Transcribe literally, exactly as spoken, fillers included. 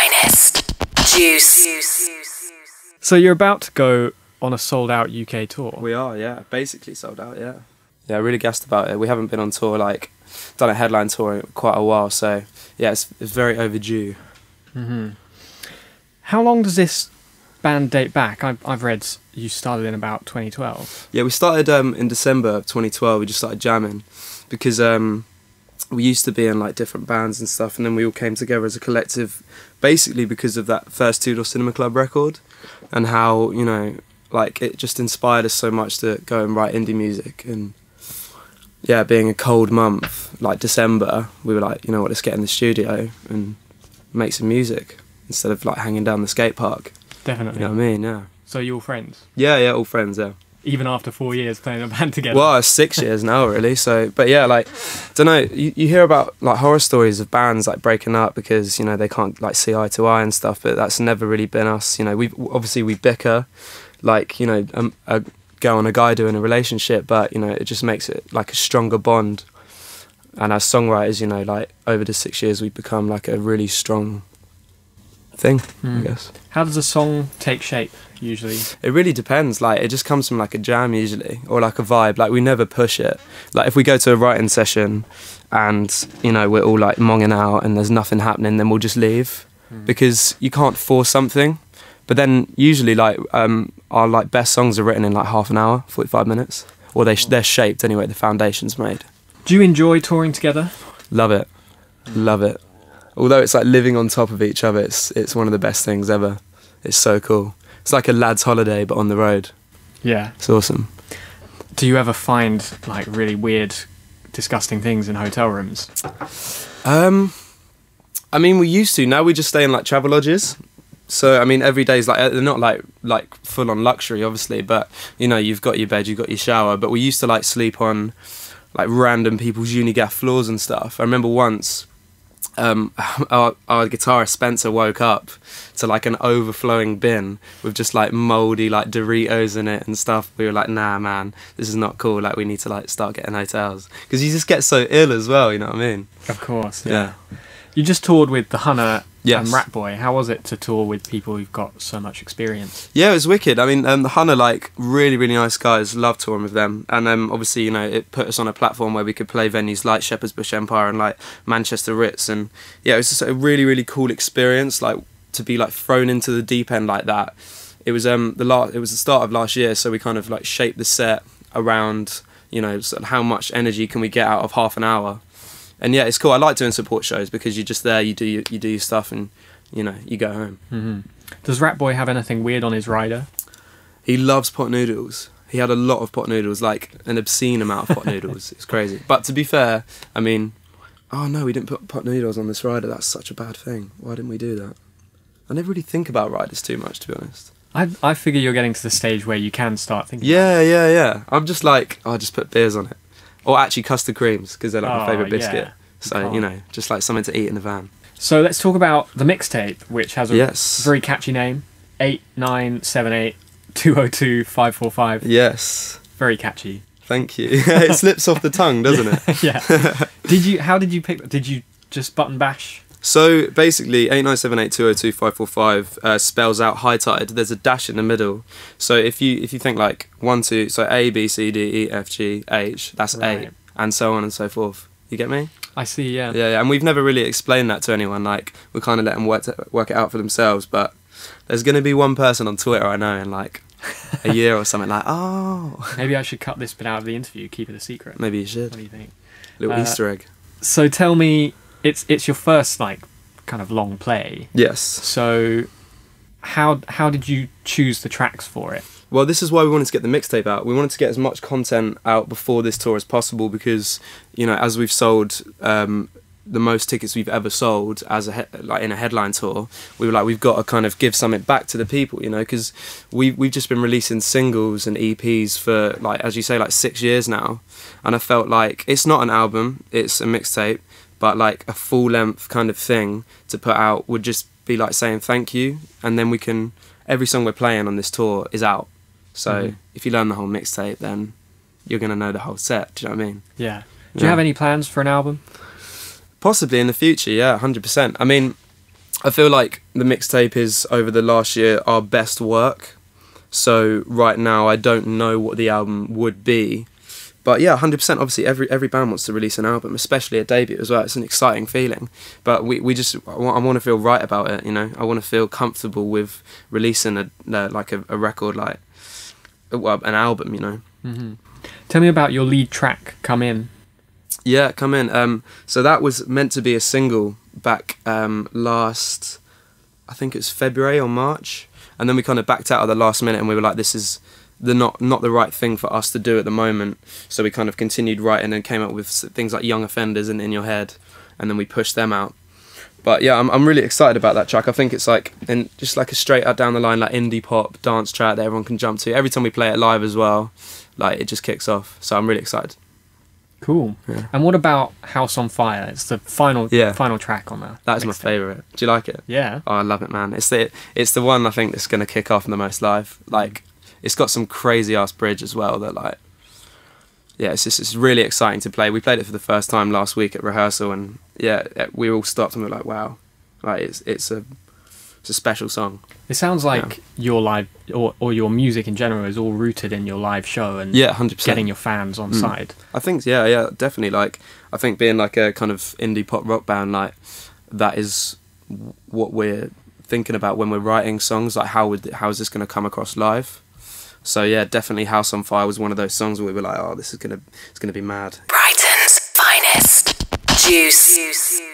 finest. Juice. So you're about to go on a sold-out U K tour. We are, yeah. Basically sold out, yeah. Yeah, really gassed about it. We haven't been on tour, like, done a headline tour in quite a while, so, yeah, it's, it's very overdue. Mm-hmm. How long does this band date back? I've, I've read you started in about twenty twelve. Yeah, we started um, in December of twenty twelve. We just started jamming because um, we used to be in, like, different bands and stuff, and then we all came together as a collective basically because of that first Two Door Cinema Club record and how, you know, like, it just inspired us so much to go and write indie music. And yeah, being a cold month like December, we were like, you know what, let's get in the studio and make some music instead of like hanging down the skate park. Definitely. You know what I mean? Yeah. So you're all friends? Yeah, yeah, all friends, yeah. Even after four years playing a band together? Well, six years now, really. So, but yeah, like, I don't know, you, you hear about like horror stories of bands like breaking up because, you know, they can't like see eye to eye and stuff, but that's never really been us. You know, we obviously we bicker, like, you know, a, a girl and a guy do in a relationship, but, you know, it just makes it like a stronger bond. And as songwriters, you know, like over the six years we've become like a really strong thing, mm. I guess. How does a song take shape usually? It really depends, like it just comes from like a jam usually, or like a vibe. Like we never push it. Like if we go to a writing session and, you know, we're all like monging out and there's nothing happening, then we'll just leave, mm. because you can't force something. But then usually like um, our like best songs are written in like half an hour, forty-five minutes, or they sh they're shaped anyway, the foundation's made. Do you enjoy touring together? Love it, love it. Although it's like living on top of each other, it's it's one of the best things ever. It's so cool. It's like a lad's holiday, but on the road. Yeah. It's awesome. Do you ever find like really weird, disgusting things in hotel rooms? Um, I mean, we used to. Now we just stay in like travel lodges. So I mean, every day's like they're not like like full on luxury, obviously. But you know, you've got your bed, you've got your shower. But we used to like sleep on like random people's unigaff floors and stuff. I remember once. Um, our, our guitarist Spencer woke up to like an overflowing bin with just like mouldy like Doritos in it and stuff. We were like, nah man, this is not cool, like we need to like start getting hotels, because you just get so ill as well, you know what I mean? Of course, yeah, yeah. You just toured with the Hunna, yes, and Rat Boy. How was it to tour with people who've got so much experience? Yeah, it was wicked. I mean, um, the Hunna, like, really, really nice guys. Loved touring with them. And um, obviously, you know, it put us on a platform where we could play venues like Shepherd's Bush Empire and, like, Manchester Ritz. And, yeah, it was just a really, really cool experience, like, to be, like, thrown into the deep end like that. It was, um, the, last, it was the start of last year, so we kind of, like, shaped the set around, you know, sort of how much energy can we get out of half an hour. And yeah, it's cool. I like doing support shows because you're just there, you do your, you do your stuff, and you know you go home. Mm-hmm. Does Rat Boy have anything weird on his rider? He loves pot noodles. He had a lot of pot noodles, like an obscene amount of pot noodles. It's crazy. But to be fair, I mean, oh no, we didn't put pot noodles on this rider. That's such a bad thing. Why didn't we do that? I never really think about riders too much, to be honest. I I figure you're getting to the stage where you can start thinking. Yeah, yeah, yeah. I'm just like, oh, I just put beers on it. Or actually custard creams, because they're like oh, my favourite biscuit. Yeah. So, you know, just like something to eat in the van. So let's talk about the mixtape, which has a yes. very catchy name. eight nine seven eight two oh two five four five. Yes. Very catchy. Thank you. It slips off the tongue, doesn't it? Yeah. Did you, how did you pick, did you just button bash? So basically, eight nine seven eight two oh two five four five uh, spells out High Tyde. There's a dash in the middle. So if you if you think like one two, so A B C D E F G H, that's right. eight, and so on and so forth. You get me? I see. Yeah. Yeah, yeah. And we've never really explained that to anyone. Like we kind of let them work to, work it out for themselves. But there's gonna be one person on Twitter I know in like a year or something like, oh, maybe I should cut this bit out of the interview, keep it a secret. Maybe you should. What do you think? A little uh, Easter egg. So tell me. It's it's your first like kind of long play. Yes. So how how did you choose the tracks for it? Well, this is why we wanted to get the mixtape out. We wanted to get as much content out before this tour as possible because, you know, as we've sold um, the most tickets we've ever sold as a he like in a headline tour, we were like, we've got to kind of give something back to the people, you know, because we we've just been releasing singles and E Ps for like, as you say, like six years now, and I felt like it's not an album, it's a mixtape. But like a full length kind of thing to put out would just be like saying thank you, and then we can, every song we're playing on this tour is out. So mm-hmm. if you learn the whole mixtape, then you're gonna know the whole set, do you know what I mean? Yeah. Do yeah. you have any plans for an album? Possibly in the future, yeah, one hundred percent. I mean, I feel like the mixtape is, over the last year, our best work. So right now I don't know what the album would be. But yeah, one hundred percent, obviously every every band wants to release an album, especially a debut as well. It's an exciting feeling. But we, we just, I want to feel right about it, you know? I want to feel comfortable with releasing a, like a, a record, like an album, you know? Mm-hmm. Tell me about your lead track, Come In. Yeah, Come In. Um, so that was meant to be a single back um, last, I think it's February or March. And then we kind of backed out at the last minute and we were like, this is the not not the right thing for us to do at the moment. So we kind of continued writing and came up with things like Young Offenders and In Your Head. And then we pushed them out. But yeah, I'm, I'm really excited about that track. I think it's like, and just like a straight out down the line, like indie pop dance track that everyone can jump to. Every time we play it live as well, like it just kicks off. So I'm really excited. Cool. Yeah. And what about House on Fire? It's the final yeah. final track on that. That's my favourite. Do you like it? Yeah. Oh, I love it, man. It's the it's the one I think that's gonna kick off the most live. Like, it's got some crazy ass bridge as well that like, yeah, it's just, it's really exciting to play. We played it for the first time last week at rehearsal, and yeah, we all stopped and we were like, wow, like it's it's a it's a special song. It sounds like yeah. your live or or your music in general is all rooted in your live show and yeah, one hundred percent. Getting your fans on mm. side. I think yeah, yeah, definitely. Like I think being like a kind of indie pop rock band, like that is what we're thinking about when we're writing songs. Like how would how is this going to come across live? So yeah, definitely House on Fire was one of those songs where we were like, oh, this is gonna it's gonna be mad. Brighton's finest juice. juice.